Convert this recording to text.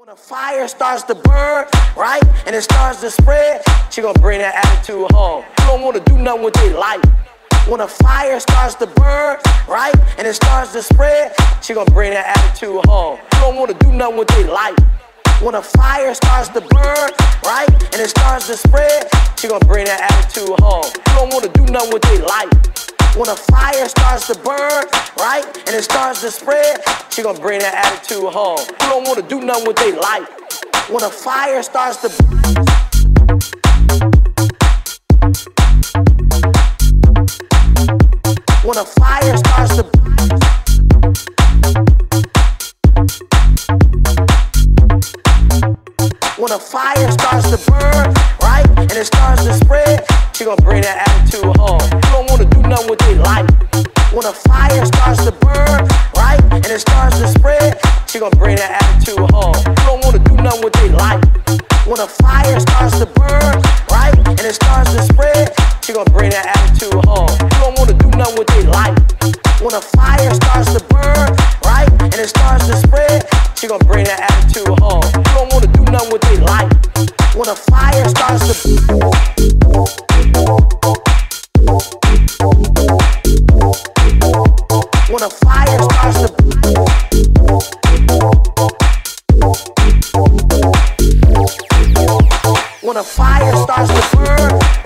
When a fire starts to burn, right, and it starts to spread, you're going to bring that attitude home. You don't want to do nothing with their life. When a fire starts to burn, right, and it starts to spread, you're going to bring that attitude home. You don't want to do nothing with their life. When a fire starts to burn, right, and it starts to spread, you're going to bring that attitude home. You don't want to do nothing with their life. When a fire starts to burn, right, and it starts to spread, you're going to bring that attitude home. You don't want to do nothing with their life. When a fire starts to... When a fire starts to burn, when a fire starts to burn, right, and it starts to spread, you're gonna bring that attitude home. You don't wanna do nothing with your life. When a fire starts to burn, right, and it starts to spread, you're gonna bring that attitude home. You don't wanna do nothing with your life. When a fire starts to burn, right, and it starts to spread, you're gonna bring that attitude home. With their life. When a fire starts to burn, right, and it starts to spread, you're gonna bring that attitude home. You don't wanna do nothing with their life. When a fire starts to, when a fire starts to, when a fire starts to burn.